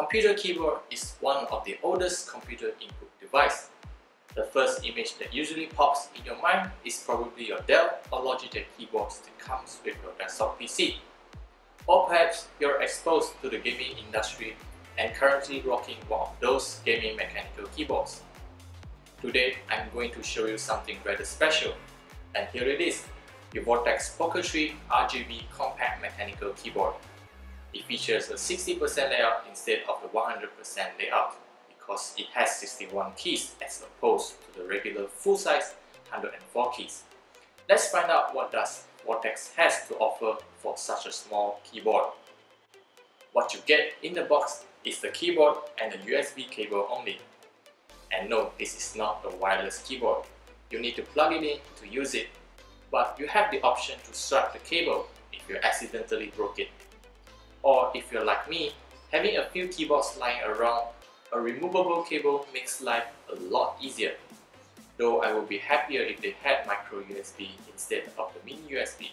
Computer keyboard is one of the oldest computer input device. The first image that usually pops in your mind is probably your Dell or Logitech keyboards that comes with your desktop PC. Or perhaps you're exposed to the gaming industry and currently rocking one of those gaming mechanical keyboards. Today, I'm going to show you something rather special. And here it is, the Vortex POK3R RGB Compact Mechanical Keyboard. It features a 60% layout instead of the 100% layout because it has 61 keys as opposed to the regular full-size 104 keys. Let's find out what does Vortex has to offer for such a small keyboard. What you get in the box is the keyboard and the USB cable only. And no, this is not a wireless keyboard. You need to plug it in to use it, but you have the option to swap the cable if you accidentally broke it. Or if you're like me, having a few keyboards lying around, a removable cable makes life a lot easier. Though I would be happier if they had micro USB instead of the mini USB.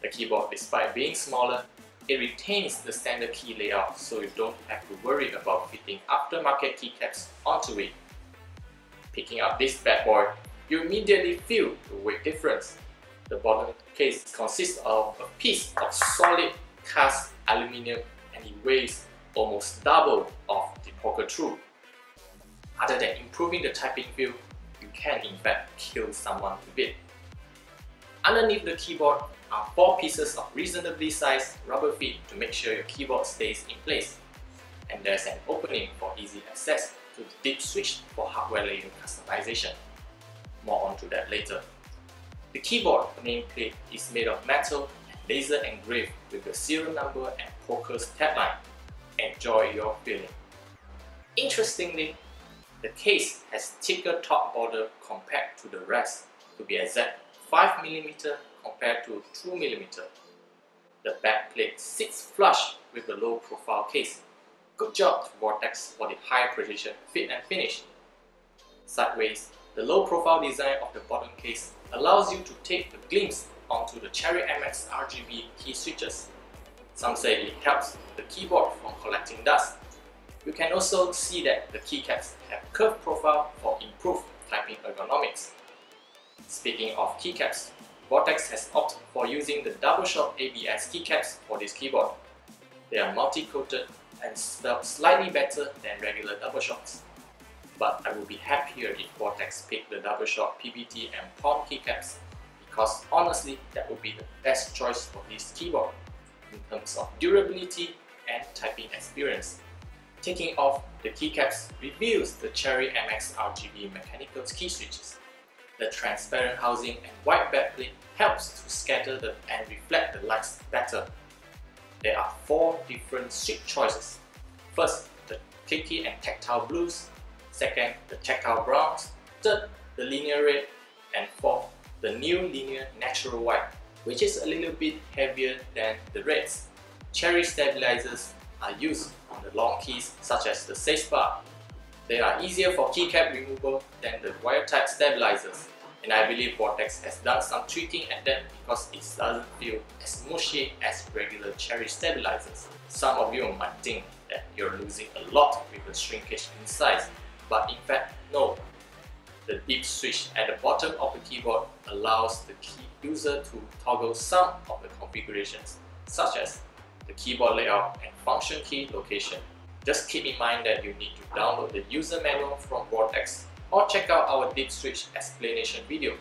The keyboard, despite being smaller, it retains the standard key layout, so you don't have to worry about fitting aftermarket keycaps onto it. Picking up this bad boy, you immediately feel the weight difference. The bottom case consists of a piece of solid cast aluminium and it weighs almost double of the POK3R. Other than improving the typing feel, you can in fact kill someone with it. Underneath the keyboard are 4 pieces of reasonably sized rubber feet to make sure your keyboard stays in place. And there's an opening for easy access to the dip switch for hardware layer customization. More onto that later. The keyboard nameplate is made of metal and laser engraved with the serial number and POKR's tagline. Enjoy your feeling. Interestingly, the case has thicker top border compared to the rest, to be exact 5mm compared to 2mm. The back plate sits flush with the low profile case. Good job to Vortex for the high precision fit and finish. Sideways, the low profile design of the bottom case allows you to take a glimpse onto the Cherry MX RGB key switches. Some say it helps the keyboard from collecting dust. You can also see that the keycaps have curved profile for improved typing ergonomics. Speaking of keycaps, Vortex has opted for using the double shot ABS keycaps for this keyboard. They are multi-coated and felt slightly better than regular double shots. But I would be happier if Vortex picked the double shot PBT and POM keycaps, because honestly that would be the best choice for this keyboard in terms of durability and typing experience. Taking off the keycaps reveals the Cherry MX RGB mechanical key switches. The transparent housing and white backplate helps to scatter and reflect the lights better. There are 4 different switch choices. First, the clicky and tactile blues. Second, the tactile browns. Third, the linear red. And fourth, the new linear natural white, which is a little bit heavier than the reds. Cherry stabilizers are used on the long keys such as the spacebar. They are easier for keycap removal than the wire type stabilizers, and I believe Vortex has done some tweaking at that because it doesn't feel as mushy as regular Cherry stabilizers. Some of you might think that you're losing a lot with the shrinkage in size, but in fact no. The dip switch at the bottom of the keyboard allows the key user to toggle some of the configurations such as the keyboard layout and function key location. Just keep in mind that you need to download the user manual from Vortex or check out our dip switch explanation video.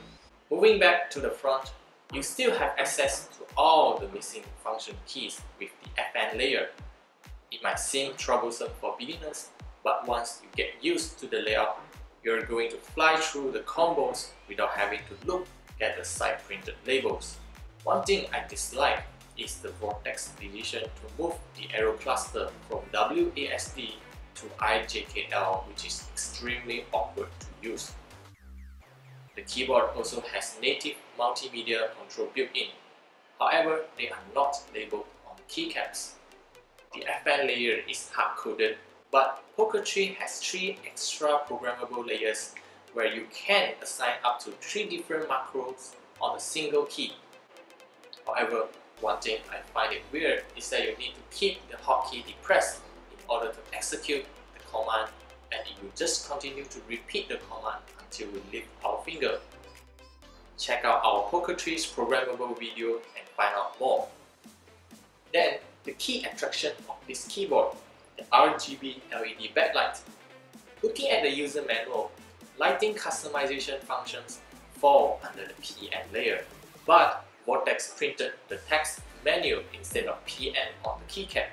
Moving back to the front, you still have access to all the missing function keys with the FN layer. It might seem troublesome for beginners, but once you get used to the layout, you're going to fly through the combos without having to look at the side printed labels. One thing I dislike is the Vortex decision to move the arrow cluster from WASD to IJKL, which is extremely awkward to use. The keyboard also has native multimedia control built-in. However, they are not labeled on keycaps. The FN layer is hard-coded, but POK3R has 3 extra programmable layers where you can assign up to 3 different macros on a single key. However, one thing I find it weird is that you need to keep the hotkey depressed in order to execute the command, and it will just continue to repeat the command until we lift our finger. Check out our POK3r's programmable video and find out more. Then, the key attraction of this keyboard, the RGB LED backlight. Looking at the user manual, lighting customization functions fall under the PM layer, but Vortex printed the text menu instead of PM on the keycap.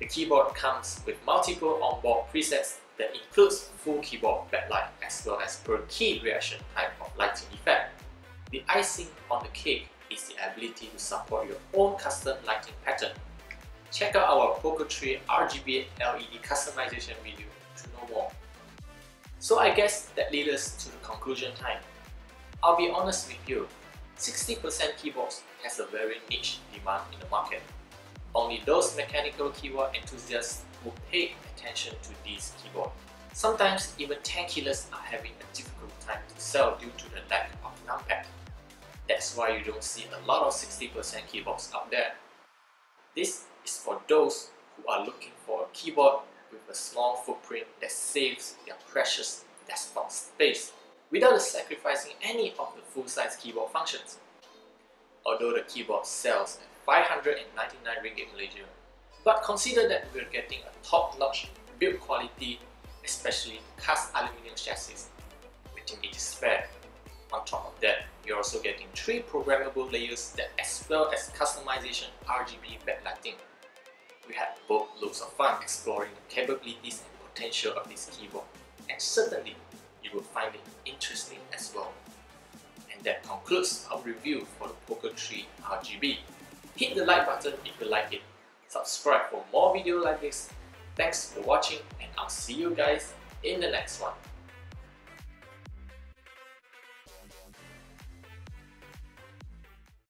The keyboard comes with multiple onboard presets that includes full keyboard backlight as well as per key reaction type of lighting effect. The icing on the cake is the ability to support your own custom lighting pattern. Check out our POK3r RGB LED customization video to know more. So I guess that leads us to the conclusion time. I'll be honest with you, 60% keyboards has a very niche demand in the market. Only those mechanical keyboard enthusiasts who pay attention to these keyboards. Sometimes even 10 killers are having a difficult time to sell due to the lack of numpad. That's why you don't see a lot of 60% keyboards out there. This is for those who are looking for a keyboard with a small footprint that saves their precious desktop space without sacrificing any of the full-size keyboard functions. Although the keyboard sells at 599 ringgit Malaysia, but consider that we're getting a top-notch build quality, especially cast aluminium chassis. We think it is fair. On top of that, you're also getting 3 programmable layers that as well as customization RGB backlighting. We had both loads of fun exploring the capabilities and potential of this keyboard, and certainly you will find it interesting as well. And that concludes our review for the POK3r RGB. Hit the like button if you like it. Subscribe for more videos like this. Thanks for watching, and I'll see you guys in the next one.